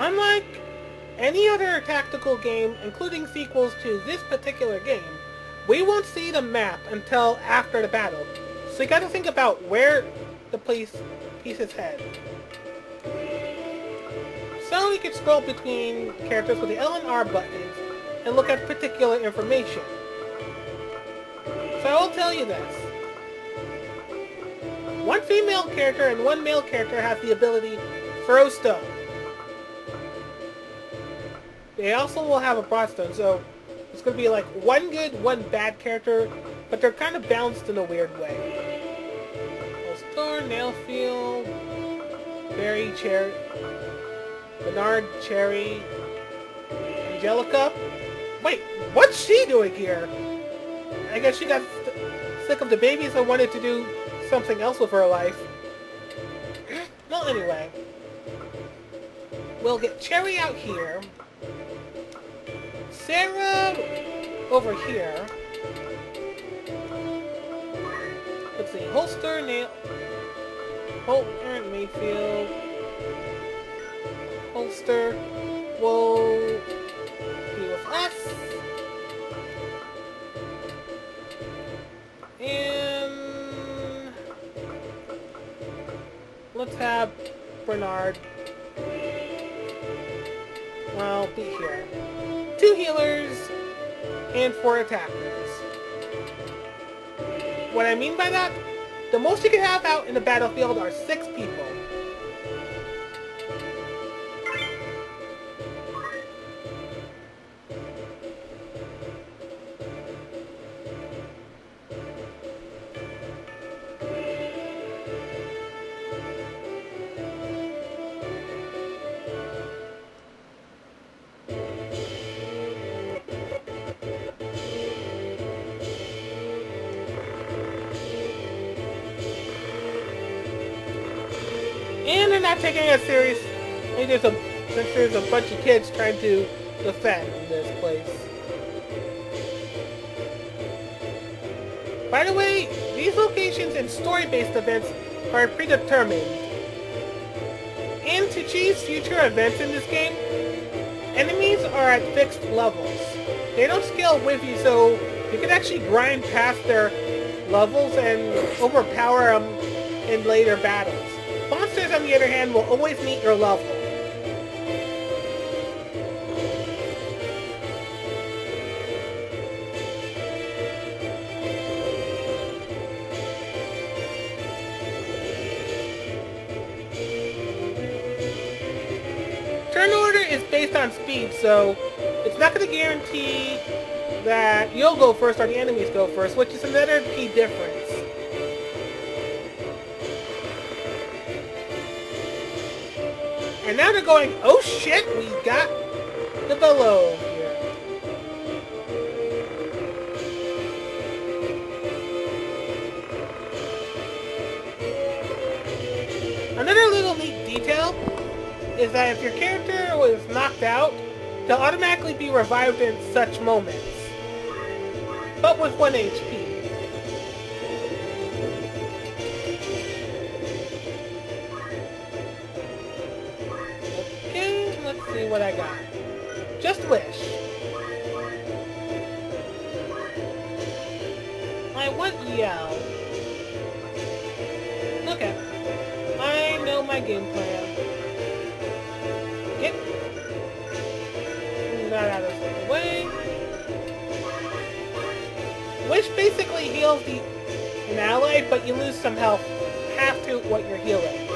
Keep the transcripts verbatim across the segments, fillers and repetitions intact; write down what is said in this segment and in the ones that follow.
Unlike any other tactical game, including sequels to this particular game, we won't see the map until after the battle, so you gotta think about where the place pieces head. So you can scroll between characters with the L and R buttons and look at particular information. So I'll tell you this. One female character and one male character has the ability Throw Stone. They also will have a Broadstone, so it's going to be like one good, one bad character, but they're kind of balanced in a weird way. Star, Nailfield, Berry, Cherry, Bernard, Cherry, Angelica. Wait, what's she doing here? I guess she got st sick of the babies and wanted to do something else with her life. Well, anyway. We'll get Cherry out here. Sarah over here. Let's see, Holster, Nail... Holt, Aaron Mayfield... Holster will be with us. And... let's have Bernard... well, be here. Two healers and four attackers. What I mean by that, the most you can have out in the battlefield are six people. And they're not taking it serious. Maybe there's a since there's a bunch of kids trying to defend this place. By the way, these locations and story-based events are predetermined. And to achieve future events in this game, enemies are at fixed levels. They don't scale with you, so you can actually grind past their levels and overpower them in later battles. Monsters, on the other hand, will always meet your level. Turn order is based on speed, so it's not going to guarantee that you'll go first or the enemies go first, which is another key difference. And now they're going, oh shit, we got the below here. Another little neat detail is that if your character was knocked out, they'll automatically be revived in such moments, but with one H P. What I got. Just wish. I want Yell. Look at me. I know my game plan. Get that out of the way. Which basically heals the an ally, but you lose some health. Have to what you're healing.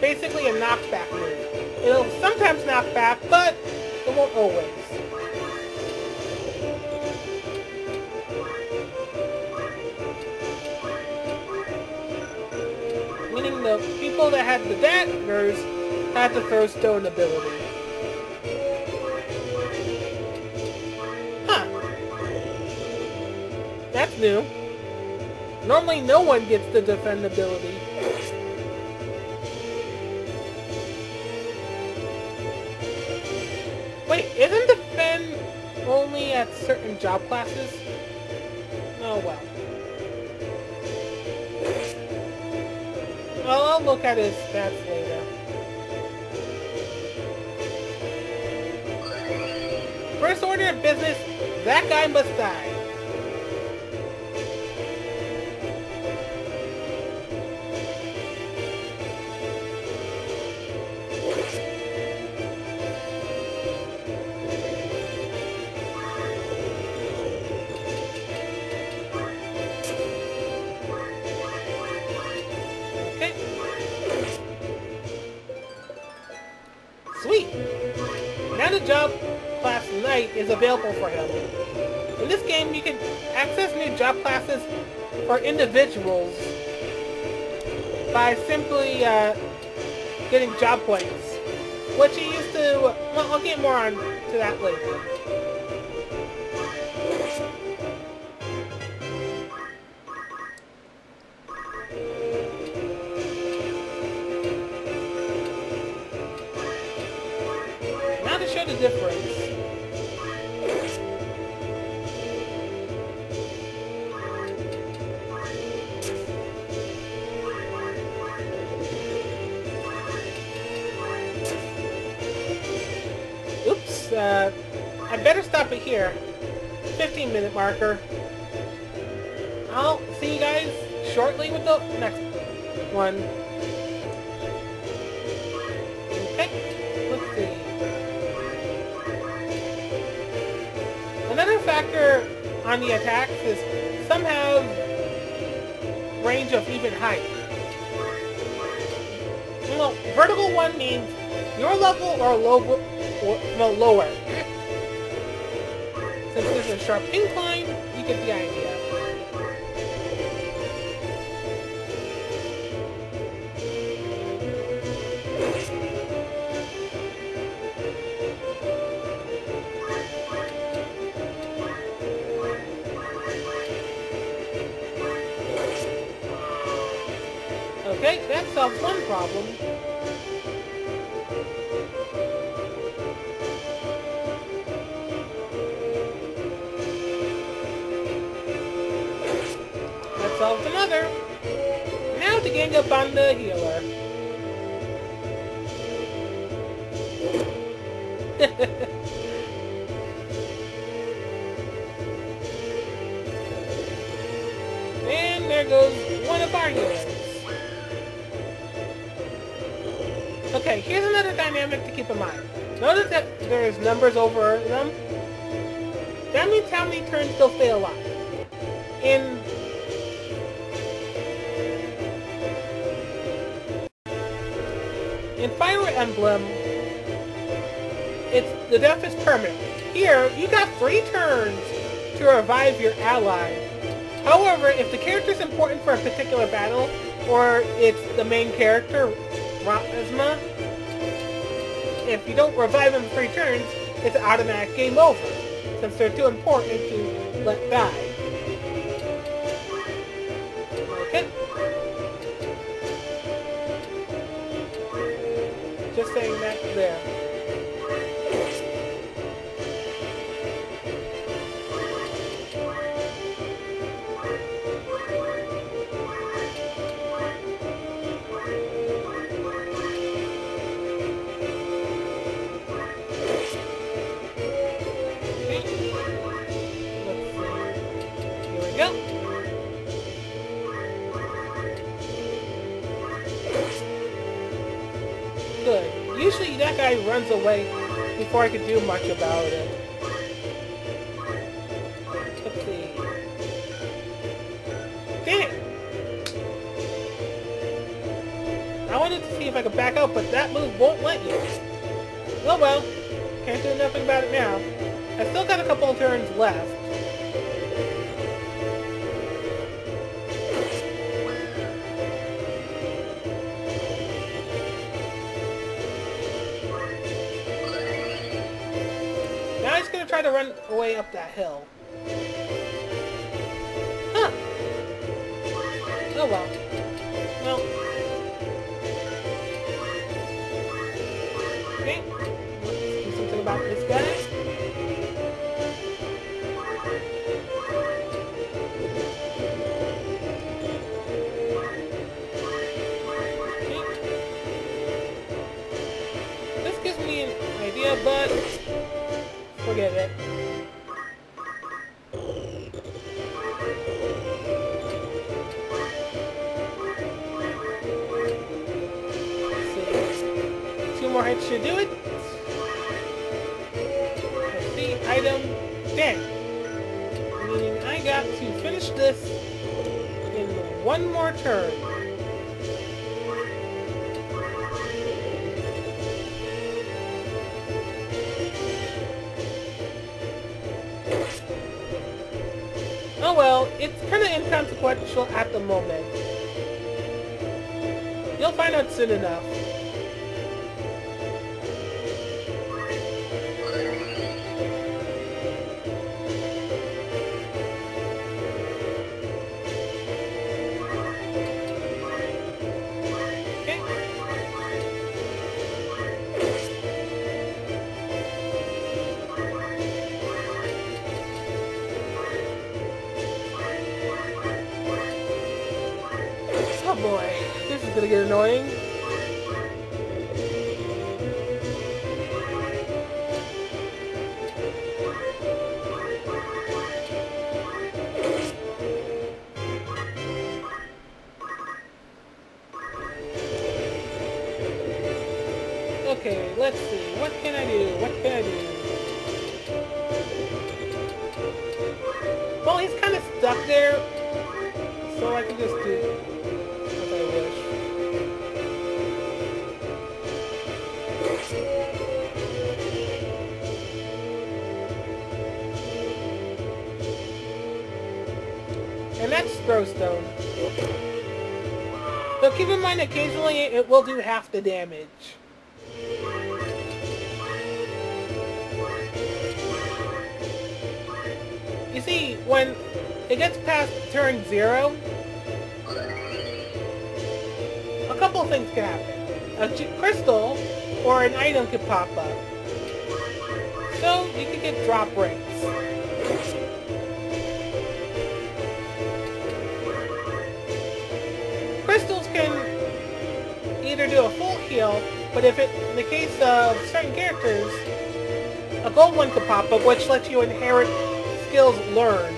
Basically a knockback move. It'll sometimes knock back, but it won't always. Meaning the people that had the daggers had the throw stone ability. Huh. That's new. Normally no one gets the defend ability. Wait, isn't the fin only at certain job classes? Oh well. Well, I'll look at his stats later. First order of business, that guy must die. Is available for him. In this game, you can access new job classes for individuals by simply uh, getting job points, which you used to... Well, I'll get more on to that later. Now to show the difference. Uh, I better stop it here. fifteen minute marker. I'll see you guys shortly with the next one. Okay, let's see. Another factor on the attacks is some have range of even height. Well, vertical one means your level or low. No, lower. Since this is a sharp incline, you get the idea. Okay, that solves one problem. Another. Now to gang up on the healer. And there goes one of our healers. Okay, here's another dynamic to keep in mind. Notice that there's numbers over them. That means how many turns they'll stay alive. In In Fire Emblem, it's the death is permanent. Here, you got three turns to revive your ally. However, if the character is important for a particular battle, or it's the main character, Rotzma, if you don't revive him in three turns, it's an automatic game over, since they're too important to let die. Okay. Just saying that there. Okay. Let's see. Here we go. Good. Usually that guy runs away before I can do much about it. Let's see. Dang it! I wanted to see if I could back up, but that move won't let you. Oh well. Can't do nothing about it now. I still got a couple of turns left. Try to run away up that hill. Huh. Oh well. Well. Okay. Let's do something about It's better. This gives me an idea, but forget it. More hits should do it. That's the item done. Meaning I got to finish this in one more turn. Oh well, it's kind of inconsequential at the moment. You'll find out soon enough. Boy, this is gonna get annoying. Okay, let's see. What can I do? What can I do? Well, he's kind of stuck there, so I can just do... And that's throw stone. So keep in mind, occasionally it will do half the damage. You see, when it gets past turn zero, a couple things can happen. A crystal or an item could pop up. So you could get drop rates. Either do a full heal, but if it, in the case of certain characters, a gold one could pop up, which lets you inherit skills learned.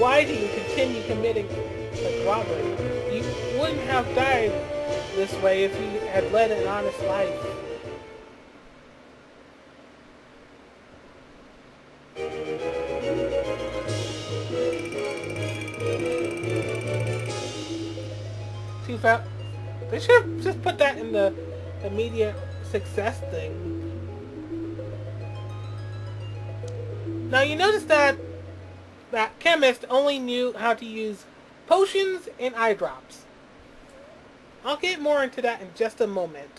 Why do you continue committing the robbery? You wouldn't have died this way if you had led an honest life. Out. They should have just put that in the immediate success thing. Now you notice that that chemist only knew how to use potions and eye drops. I'll get more into that in just a moment.